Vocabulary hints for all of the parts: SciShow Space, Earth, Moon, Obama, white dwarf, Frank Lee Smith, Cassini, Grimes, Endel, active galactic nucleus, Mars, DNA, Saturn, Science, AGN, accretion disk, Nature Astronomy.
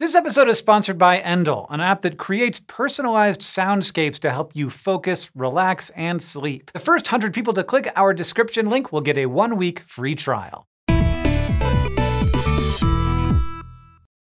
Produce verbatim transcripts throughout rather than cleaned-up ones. This episode is sponsored by Endel, an app that creates personalized soundscapes to help you focus, relax, and sleep. The first one hundred people to click our description link will get a one-week free trial.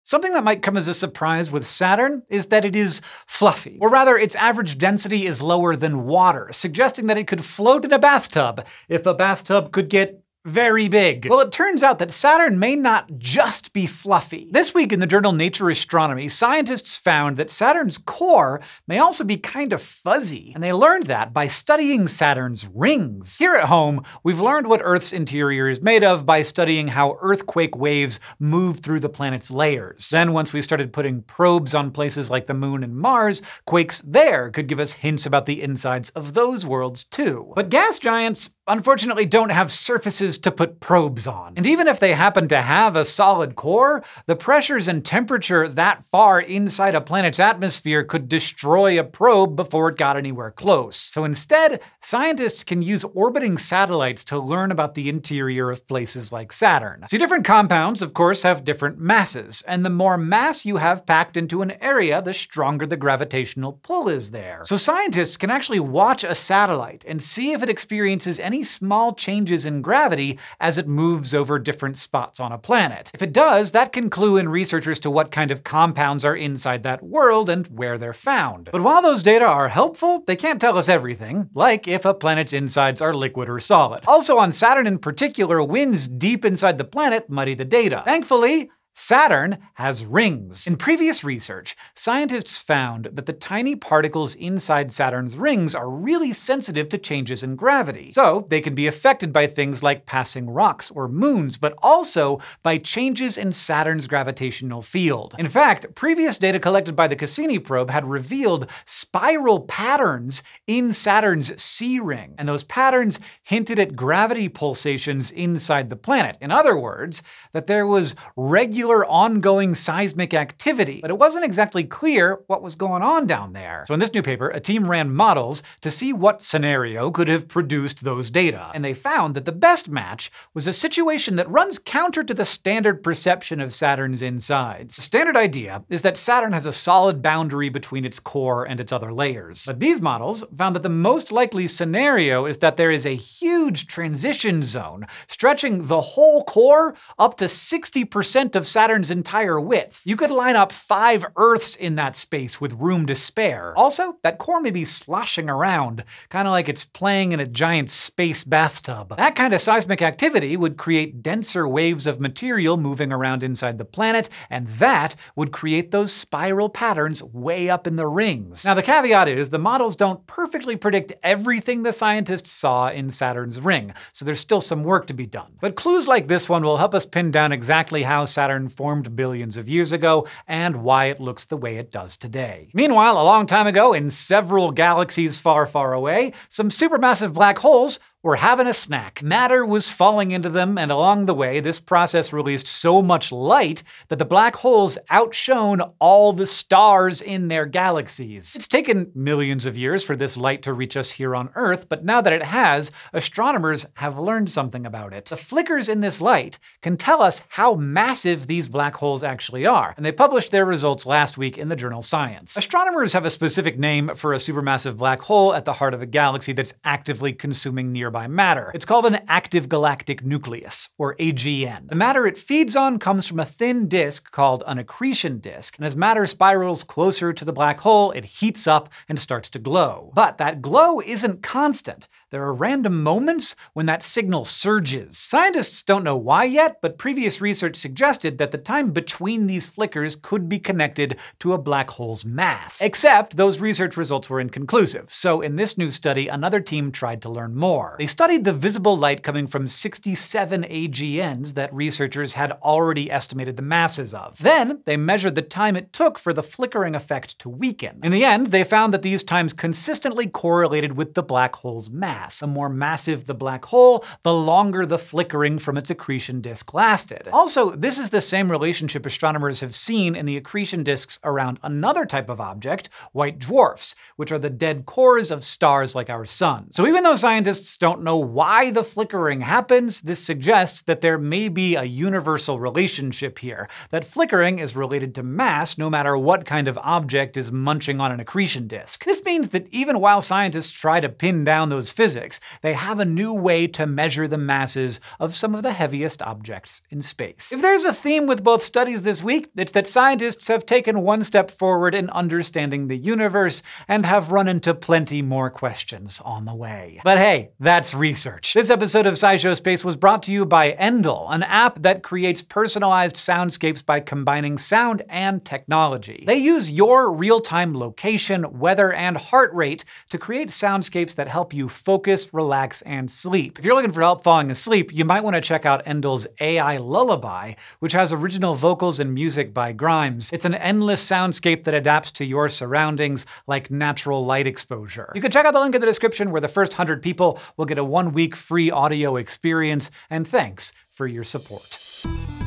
Something that might come as a surprise with Saturn is that it is fluffy, or rather its average density is lower than water, suggesting that it could float in a bathtub if a bathtub could get very big. Well, it turns out that Saturn may not just be fluffy. This week in the journal Nature Astronomy, scientists found that Saturn's core may also be kind of fuzzy, and they learned that by studying Saturn's rings. Here at home, we've learned what Earth's interior is made of by studying how earthquake waves move through the planet's layers. Then once we started putting probes on places like the Moon and Mars, quakes there could give us hints about the insides of those worlds too. But gas giants, unfortunately, don't have surfaces to put probes on. And even if they happen to have a solid core, the pressures and temperature that far inside a planet's atmosphere could destroy a probe before it got anywhere close. So instead, scientists can use orbiting satellites to learn about the interior of places like Saturn. See, different compounds, of course, have different masses, and the more mass you have packed into an area, the stronger the gravitational pull is there. So scientists can actually watch a satellite and see if it experiences any small changes in gravity as it moves over different spots on a planet. If it does, that can clue in researchers to what kind of compounds are inside that world and where they're found. But while those data are helpful, they can't tell us everything, like if a planet's insides are liquid or solid. Also on Saturn in particular, winds deep inside the planet muddy the data. Thankfully, Saturn has rings. In previous research, scientists found that the tiny particles inside Saturn's rings are really sensitive to changes in gravity. So they can be affected by things like passing rocks or moons, but also by changes in Saturn's gravitational field. In fact, previous data collected by the Cassini probe had revealed spiral patterns in Saturn's C ring, and those patterns hinted at gravity pulsations inside the planet. In other words, that there was regular ongoing seismic activity, but it wasn't exactly clear what was going on down there. So in this new paper, a team ran models to see what scenario could have produced those data, and they found that the best match was a situation that runs counter to the standard perception of Saturn's insides. The standard idea is that Saturn has a solid boundary between its core and its other layers. But these models found that the most likely scenario is that there is a huge transition zone stretching the whole core up to sixty percent of Saturn's entire width. You could line up five Earths in that space with room to spare. Also, that core may be sloshing around, kind of like it's playing in a giant space bathtub. That kind of seismic activity would create denser waves of material moving around inside the planet, and that would create those spiral patterns way up in the rings. Now, the caveat is the models don't perfectly predict everything the scientists saw in Saturn's ring, so there's still some work to be done. But clues like this one will help us pin down exactly how Saturn formed billions of years ago, and why it looks the way it does today. Meanwhile, a long time ago, in several galaxies far, far away, some supermassive black holes were having a snack. Matter was falling into them, and along the way, this process released so much light that the black holes outshone all the stars in their galaxies. It's taken millions of years for this light to reach us here on Earth, but now that it has, astronomers have learned something about it. The flickers in this light can tell us how massive these black holes actually are, and they published their results last week in the journal Science. Astronomers have a specific name for a supermassive black hole at the heart of a galaxy that's actively consuming nearby by matter. It's called an active galactic nucleus, or A G N. The matter it feeds on comes from a thin disk called an accretion disk, and as matter spirals closer to the black hole, it heats up and starts to glow. But that glow isn't constant. There are random moments when that signal surges. Scientists don't know why yet, but previous research suggested that the time between these flickers could be connected to a black hole's mass. Except those research results were inconclusive, so in this new study, another team tried to learn more. They studied the visible light coming from sixty-seven A G Ns that researchers had already estimated the masses of. Then they measured the time it took for the flickering effect to weaken. In the end, they found that these times consistently correlated with the black hole's mass. The more massive the black hole, the longer the flickering from its accretion disk lasted. Also, this is the same relationship astronomers have seen in the accretion disks around another type of object, white dwarfs, which are the dead cores of stars like our sun. So even though scientists don't don't know why the flickering happens, this suggests that there may be a universal relationship here, that flickering is related to mass no matter what kind of object is munching on an accretion disk. This means that even while scientists try to pin down those physics, they have a new way to measure the masses of some of the heaviest objects in space. If there's a theme with both studies this week, it's that scientists have taken one step forward in understanding the universe and have run into plenty more questions on the way. But hey, that's research. This episode of SciShow Space was brought to you by Endel, an app that creates personalized soundscapes by combining sound and technology. They use your real-time location, weather, and heart rate to create soundscapes that help you focus, relax, and sleep. If you're looking for help falling asleep, you might want to check out Endel's A I Lullaby, which has original vocals and music by Grimes. It's an endless soundscape that adapts to your surroundings, like natural light exposure. You can check out the link in the description, where the first one hundred people will get a one-week free audio experience, and thanks for your support.